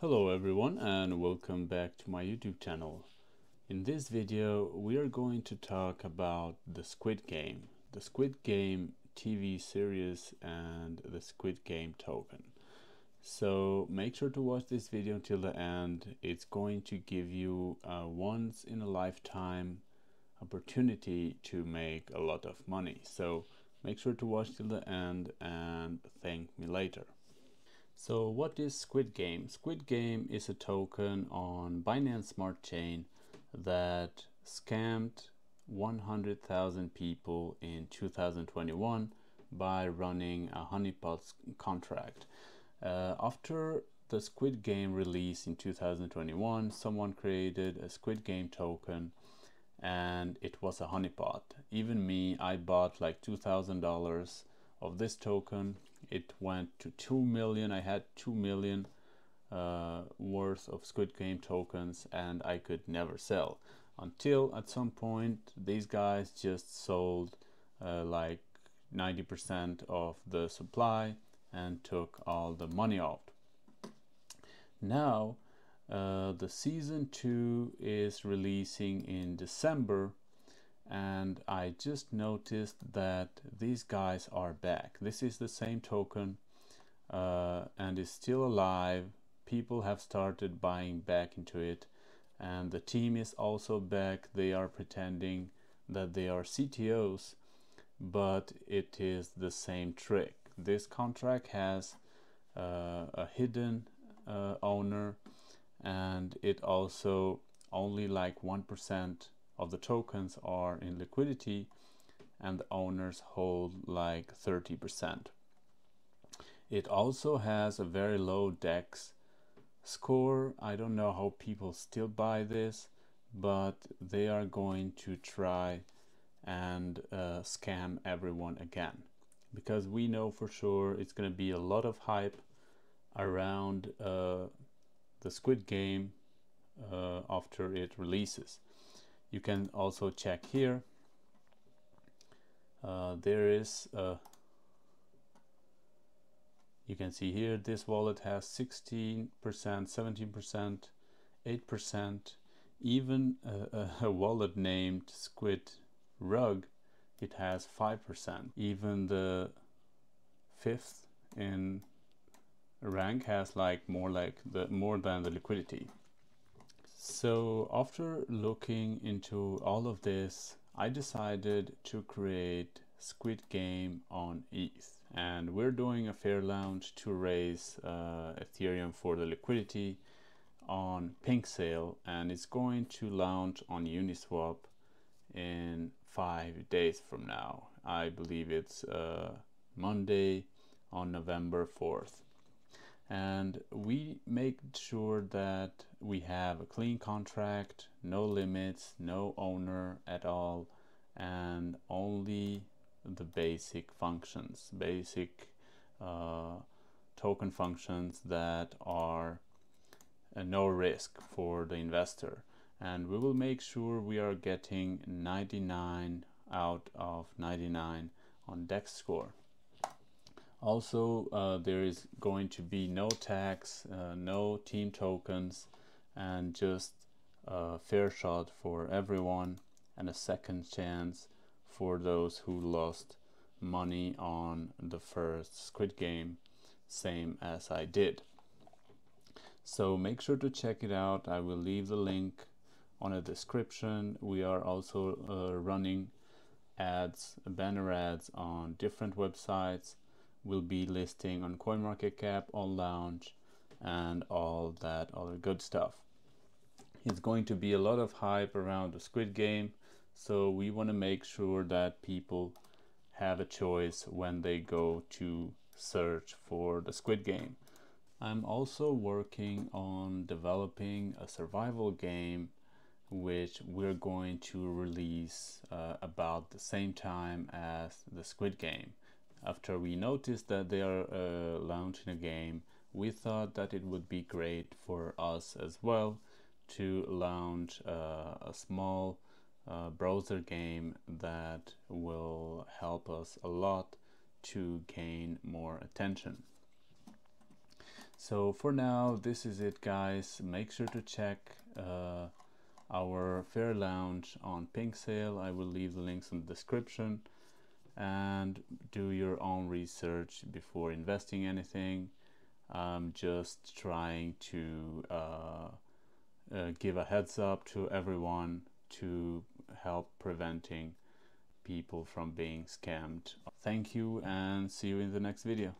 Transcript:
Hello everyone and welcome back to my YouTube channel. In this video we are going to talk about the Squid Game, the Squid Game TV series and the Squid Game token. So make sure to watch this video until the end. It's going to give you a once in a lifetime opportunity to make a lot of money. So make sure to watch till the end and thank me later. So what is Squid Game? Squid Game is a token on Binance Smart Chain that scammed 100,000 people in 2021 by running a honeypot contract. After the Squid Game release in 2021, someone created a Squid Game token and it was a honeypot. Even me, I bought like $2,000 of this token. It went to 2 million. I had 2 million worth of Squid Game tokens and I could never sell, until at some point these guys just sold like 90% of the supply and took all the money out. Now the season 2 is releasing in December, and I just noticed that these guys are back. This is the same token and is still alive. People have started buying back into it, and the team is also back. They are pretending that they are CTOs, but it is the same trick. This contract has a hidden owner, and it also only like 1% of the tokens are in liquidity, and the owners hold like 30%. It also has a very low DEX score. I don't know how people still buy this, but they are going to try and scam everyone again, because we know for sure it's going to be a lot of hype around the Squid Game after it releases. You can also check here, there is you can see here this wallet has 16%, 17%, 8%, even a wallet named Squid Rug, it has 5%. Even the 5th in rank has like more than the liquidity. So after looking into all of this, I decided to create Squid Game on ETH, and we're doing a fair launch to raise Ethereum for the liquidity on Pink Sale, and it's going to launch on Uniswap in 5 days from now. I believe it's Monday on November 4th. And we make sure that we have a clean contract, no limits, no owner at all, and only the basic functions, basic token functions that are no risk for the investor. And we will make sure we are getting 99 out of 99 on DexScore. Also, there is going to be no tax, no team tokens, and just a fair shot for everyone and a second chance for those who lost money on the first Squid Game, same as I did. So make sure to check it out. I will leave the link on the description. We are also running ads, banner ads on different websites. Will be listing on CoinMarketCap, on Lounge, and all that other good stuff. It's going to be a lot of hype around the Squid Game, so we want to make sure that people have a choice when they go to search for the Squid Game. I'm also working on developing a survival game which we're going to release about the same time as the Squid Game. After we noticed that they are launching a game, we thought that it would be great for us as well to launch a small browser game that will help us a lot to gain more attention. So for now, this is it, guys. Make sure to check our fair lounge on Pink Sale. I will leave the links in the description, and do your own research before investing anything. I'm just trying to give a heads up to everyone to help preventing people from being scammed. Thank you, and see you in the next video.